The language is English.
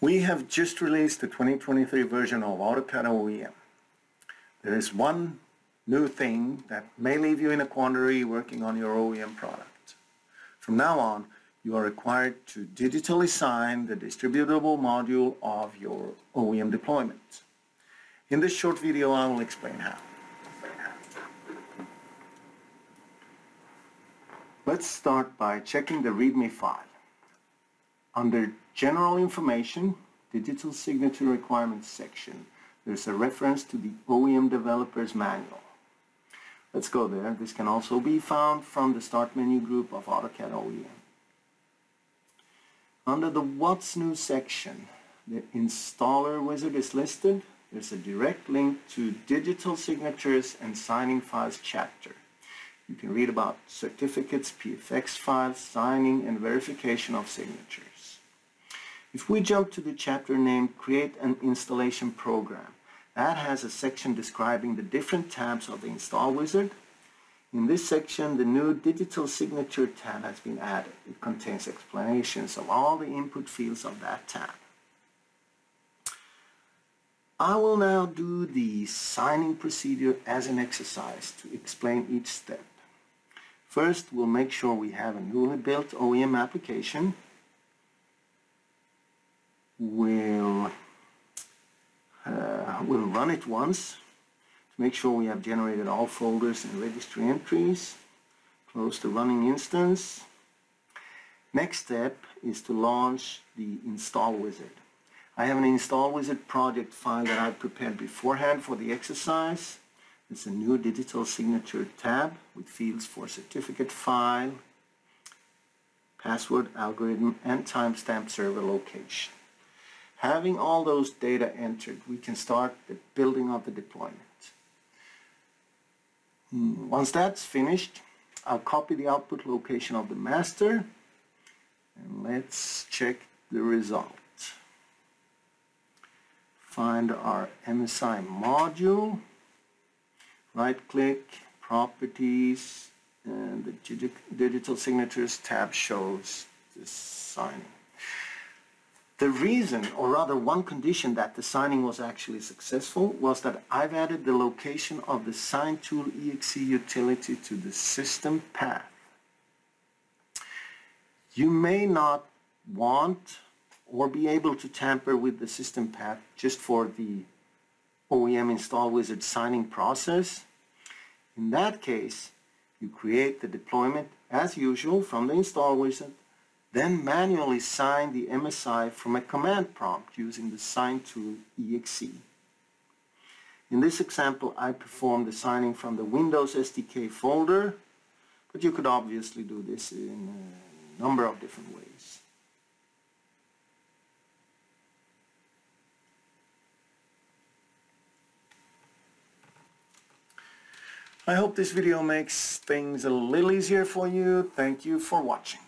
We have just released the 2023 version of AutoCAD OEM. There is one new thing that may leave you in a quandary working on your OEM product. From now on, you are required to digitally sign the distributable module of your OEM deployment. In this short video, I will explain how. Let's start by checking the README file. Under General Information, Digital Signature Requirements section, there's a reference to the OEM Developer's Manual. Let's go there. This can also be found from the Start menu group of AutoCAD OEM. Under the What's New section, the Installer Wizard is listed. There's a direct link to Digital Signatures and Signing Files chapter. You can read about certificates, PFX files, signing, and verification of signatures. If we jump to the chapter named Create an Installation Program, that has a section describing the different tabs of the Install Wizard. In this section, the new Digital Signature tab has been added. It contains explanations of all the input fields of that tab. I will now do the signing procedure as an exercise to explain each step. First, we'll make sure we have a newly built OEM application. We'll run it once to make sure we have generated all folders and registry entries. Close the running instance. Next step is to launch the Install Wizard. I have an Install Wizard project file that I prepared beforehand for the exercise. It's a new Digital Signature tab with fields for certificate file, password, algorithm, and timestamp server location. Having all those data entered, we can start the building of the deployment. Once that's finished, I'll copy the output location of the master, and let's check the result. Find our MSI module, right-click, properties, and the Digital Signatures tab shows the signing. The reason, or rather one condition that the signing was actually successful, was that I've added the location of the SignTool.exe utility to the system path. You may not want or be able to tamper with the system path just for the OEM Install Wizard signing process. In that case, you create the deployment as usual from the Install Wizard, then manually sign the MSI from a command prompt using the SignTool.exe. In this example, I performed the signing from the Windows SDK folder, but you could obviously do this in a number of different ways. I hope this video makes things a little easier for you. Thank you for watching.